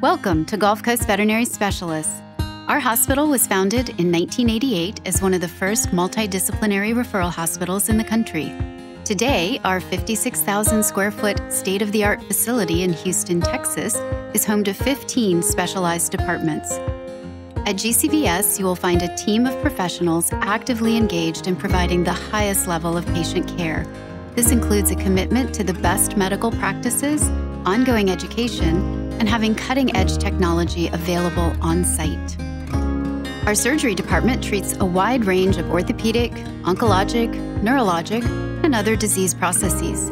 Welcome to Gulf Coast Veterinary Specialists. Our hospital was founded in 1988 as one of the first multidisciplinary referral hospitals in the country. Today, our 56,000 square foot state-of-the-art facility in Houston, Texas is home to 15 specialized departments. At GCVS, you will find a team of professionals actively engaged in providing the highest level of patient care. This includes a commitment to the best medical practices, ongoing education, and having cutting-edge technology available on-site. Our surgery department treats a wide range of orthopedic, oncologic, neurologic, and other disease processes.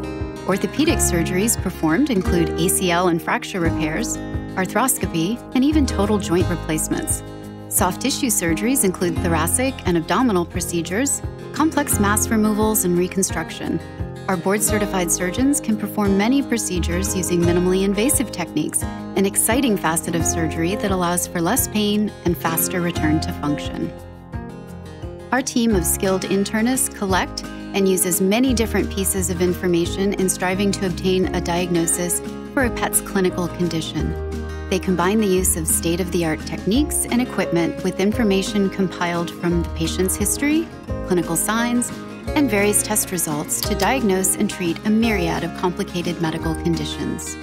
Orthopedic surgeries performed include ACL and fracture repairs, arthroscopy, and even total joint replacements. Soft tissue surgeries include thoracic and abdominal procedures, complex mass removals, and reconstruction. Our board-certified surgeons can perform many procedures using minimally invasive techniques, an exciting facet of surgery that allows for less pain and faster return to function. Our team of skilled internists collect and uses many different pieces of information in striving to obtain a diagnosis for a pet's clinical condition. They combine the use of state-of-the-art techniques and equipment with information compiled from the patient's history, clinical signs, and various test results to diagnose and treat a myriad of complicated medical conditions.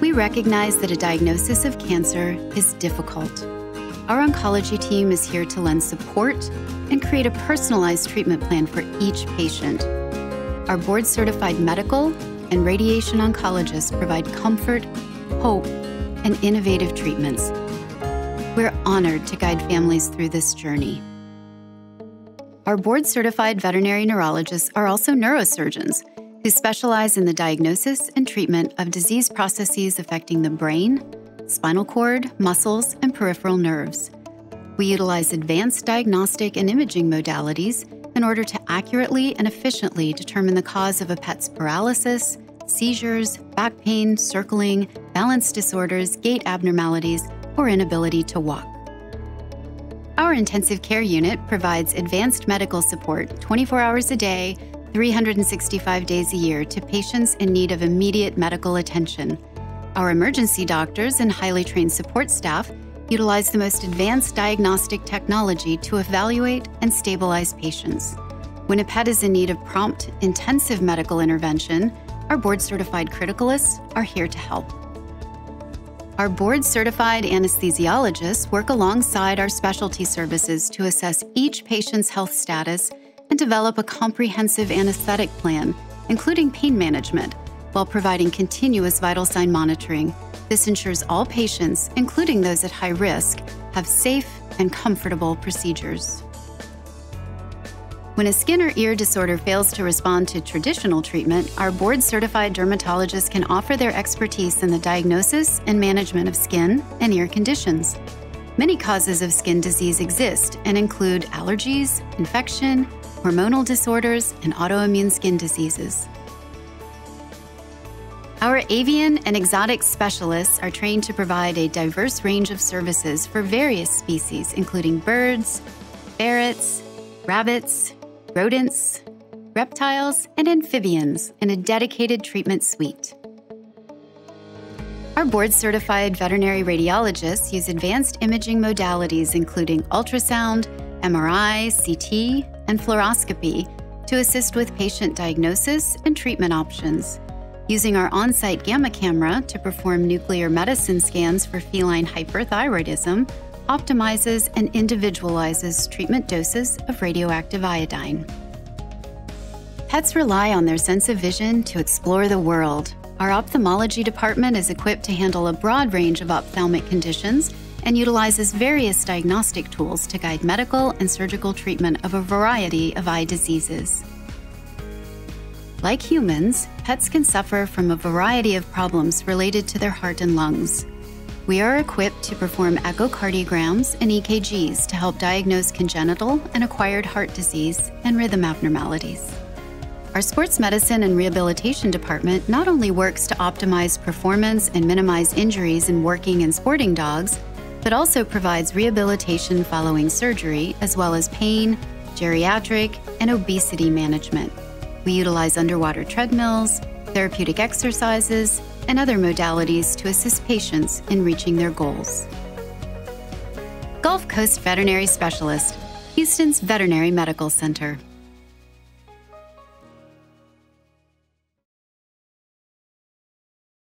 We recognize that a diagnosis of cancer is difficult. Our oncology team is here to lend support and create a personalized treatment plan for each patient. Our board-certified medical and radiation oncologists provide comfort, hope, and innovative treatments. We're honored to guide families through this journey. Our board-certified veterinary neurologists are also neurosurgeons who specialize in the diagnosis and treatment of disease processes affecting the brain, spinal cord, muscles, and peripheral nerves. We utilize advanced diagnostic and imaging modalities in order to accurately and efficiently determine the cause of a pet's paralysis, seizures, back pain, circling, balance disorders, gait abnormalities, or inability to walk. Our intensive care unit provides advanced medical support 24 hours a day, 365 days a year to patients in need of immediate medical attention. Our emergency doctors and highly trained support staff utilize the most advanced diagnostic technology to evaluate and stabilize patients. When a pet is in need of prompt, intensive medical intervention, our board-certified criticalists are here to help. Our board-certified anesthesiologists work alongside our specialty services to assess each patient's health status and develop a comprehensive anesthetic plan, including pain management, while providing continuous vital sign monitoring. This ensures all patients, including those at high risk, have safe and comfortable procedures. When a skin or ear disorder fails to respond to traditional treatment, our board-certified dermatologists can offer their expertise in the diagnosis and management of skin and ear conditions. Many causes of skin disease exist and include allergies, infection, hormonal disorders, and autoimmune skin diseases. Our avian and exotic specialists are trained to provide a diverse range of services for various species, including birds, ferrets, rabbits, rodents, reptiles, and amphibians in a dedicated treatment suite. Our board-certified veterinary radiologists use advanced imaging modalities, including ultrasound, MRI, CT, and fluoroscopy to assist with patient diagnosis and treatment options. Using our on-site gamma camera to perform nuclear medicine scans for feline hyperthyroidism optimizes and individualizes treatment doses of radioactive iodine. Pets rely on their sense of vision to explore the world. Our ophthalmology department is equipped to handle a broad range of ophthalmic conditions and utilizes various diagnostic tools to guide medical and surgical treatment of a variety of eye diseases. Like humans, pets can suffer from a variety of problems related to their heart and lungs. We are equipped to perform echocardiograms and EKGs to help diagnose congenital and acquired heart disease and rhythm abnormalities. Our sports medicine and rehabilitation department not only works to optimize performance and minimize injuries in working and sporting dogs, but also provides rehabilitation following surgery, as well as pain, geriatric, and obesity management. We utilize underwater treadmills, therapeutic exercises, and other modalities to assist patients in reaching their goals. Gulf Coast Veterinary Specialist, Houston's Veterinary Medical Center.